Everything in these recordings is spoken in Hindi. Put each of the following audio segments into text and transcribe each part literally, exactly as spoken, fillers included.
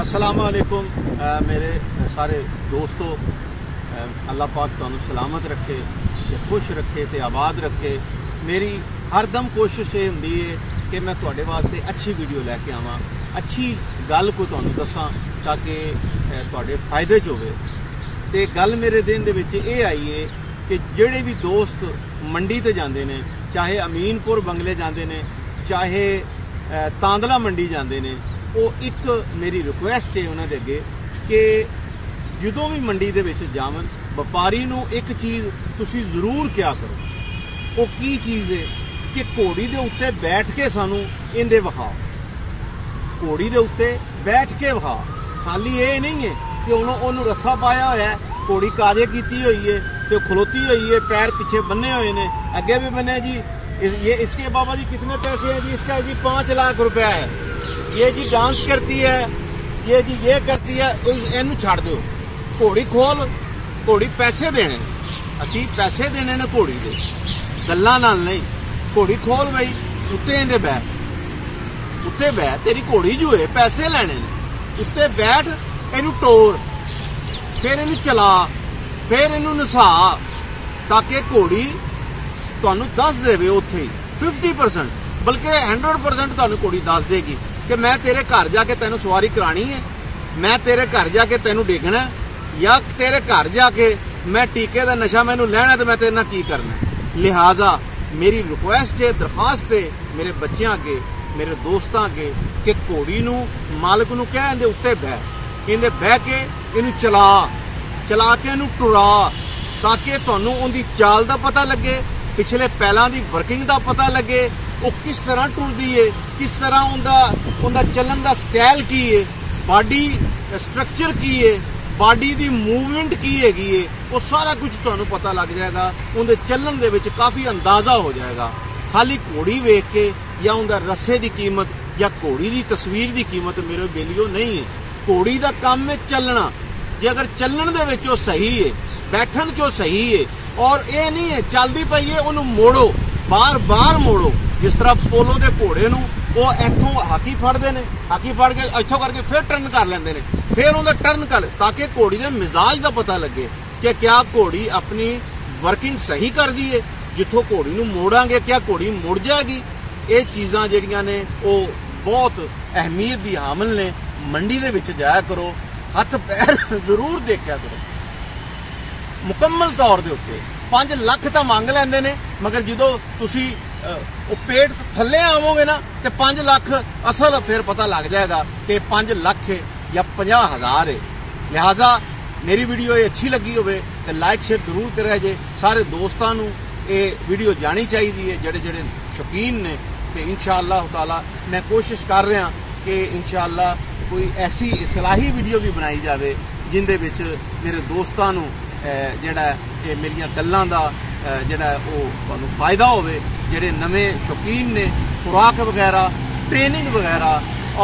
अस्सलाम वालेकुम मेरे सारे दोस्तों, अल्लाह पाक तुहानू सलामत रखे, ते खुश रखे, ते आबाद रखे। मेरी हरदम कोशिश ये हुंदी है कि मैं तुहाडे वास्ते अच्छी वीडियो लैके आवां, अच्छी गल को तुहानू दसां ताकि तुहाडे फायदे च होवे। ते गल मेरे दिन दे विच ये आई है कि जिहड़े भी दोस्त मंडी ते जांदे ने, चाहे अमीनपुर बंगले जांदे ने, चाहे तांदला मंडी जांदे ने, वो एक मेरी रिक्वेस्ट है उन्होंने अगे कि जो भी मंडी दे विच जावन, व्यापारी नूं एक चीज़ तुसी जरूर क्या करो, वो की चीज़ है कि घोड़ी दे उत्ते बैठ के सानू इंदे विखाओ, घोड़ी दे उत्ते बैठ के विखाओ। खाली ये नहीं है कि उन्होंने रस्सा पाया होया है, घोड़ी काजे की हुई है, तो खलोती हुई है, पैर पीछे बने हुए ने, अगे भी बने जी। इस, ये इसके बाबा जी कितने पैसे हैं जी? इसका जी पाँच लाख रुपया है। ये जी डांस करती है, ये जी ये करती है, इनू छाड़ दो, घोड़ी खोल, घोड़ी पैसे देने, असी पैसे देने ने घोड़ी दे, गल्लां नाल नहीं। घोड़ी खोल बई, उत्ते इंदे बैठ, उत्ते बैठ, तेरी घोड़ी जो है पैसे लैने ने, उत्ते बैठ, इनू टोर, फिर इनू चला, फिर इनू नसा, ताकि घोड़ी तुहानू दस देवे उत्थे फिफ्टी परसेंट, बल्कि हंड्रड परसेंट तुहानू घोड़ी दस देगी कि मैं तेरे घर जाके तैनू सवारी करानी है, मैं तेरे घर जाके तैनू डेगना, या तेरे घर जाके मैं टीके का नशा मैनू लैना, तो मैं तेरे नाल की करना। लिहाजा मेरी रिक्वेस्ट है, दरखास्त है मेरे बच्चों अगे, मेरे दोस्तों अगे कि घोड़ी नू मालक नू कह दे उत्ते बह, इन्हें बह के इनू चला, चला के इनू टुरा, ताकि तुहानू उनकी चाल का पता लगे, पिछले पैलों की वर्किंग का पता लगे, वो किस तरह टुरदी है, किस तरह उनका उनका चलन का स्टाइल की है, बॉडी स्ट्रक्चर की है, बॉडी की मूवमेंट की हैगी है, वो सारा कुछ तुहानू पता लग जाएगा, उनके चलन दे विच काफ़ी अंदाज़ा हो जाएगा। खाली घोड़ी वेख के या उनका रस्से की कीमत या घोड़ी की तस्वीर की कीमत मेरे बेलियो नहीं है। घोड़ी का काम है चलना, जे अगर चलन दे विच सही है, बैठन चो सही है, और ये नहीं है चलती पई है उन्हों मोड़ो, बार बार मोड़ो, जिस तरह पोलो के घोड़े नूं वो इथों हाकी फड़दे ने, हाकी फड़ के इथों करके फिर टर्न कर लेंदे ने, फिर उन्हें टर्न कर, ताकि घोड़ी के मिजाज का पता लगे कि क्या घोड़ी अपनी वर्किंग सही करती है, जिथों घोड़ी नूं मोड़ांगे क्या घोड़ी मुड़ जाएगी। ये चीज़ां जिहड़ियां ने वो बहुत अहमियत की हामल ने। मंडी दे विच जाया करो, हथ पैर जरूर देखा करो, मुकम्मल तौर के उत्ते पाँच लख तो मंग लेंदे ने, मगर जदों तुसी पेट थले आवोगे ना तो पाँच लख असल फिर पता लग जाएगा कि पाँच लख है या पचास हज़ार है। लिहाजा मेरी वीडियो ये अच्छी लगी हो तो लाइक शेयर जरूर करे जे, सारे दोस्तों ये वीडियो जानी चाहिए है जड़े जड़े शौकीन ने। तो इंशाअल्लाह ताला मैं कोशिश कर रहा कि इंशाअल्लाह कोई ऐसी इसलाही वीडियो भी बनाई जाए जिंदे विच मेरे दोस्तों जोड़ा मेरिया गलों का जोड़ा वो फायदा होवे, जेडे नवे शौकीन ने खुराक वगैरह, ट्रेनिंग वगैरह,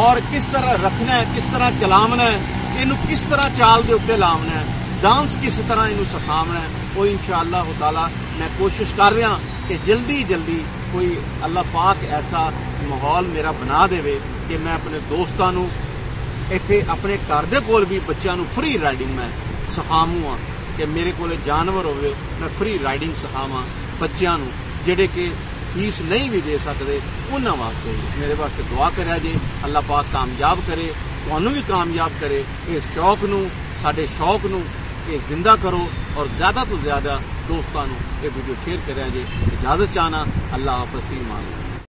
और किस तरह रखना है, किस तरह चलावना है, इनू किस तरह चाल के उत्ते लावना है, डांस किस तरह इनू सिखावना है, वो इंशाअल्लाह ताला मैं कोशिश कर रहा कि जल्दी जल्दी कोई अल्लाह पाक ऐसा माहौल मेरा बना देवे कि मैं अपने दोस्तों इत्थे अपने घर दे कोल भी बच्चों फ्री राइडिंग मैं सिखावां, कि मेरे को जानवर होवे मैं फ्री राइडिंग सिखावां बच्चों जेडे कि फीस नहीं भी दे सकते, उन्होंने वास्ते मेरे वास्ते दुआ करा जे, अल्लाह पाक कामयाब करे, तुहानू भी कामयाब करे। इस शौक नू, साडे शौक नू जिंदा करो, और ज़्यादा तो ज़्यादा दोस्तों ये वीडियो शेयर करा जे। इजाज़त चाहना, अल्लाह हाफिज़।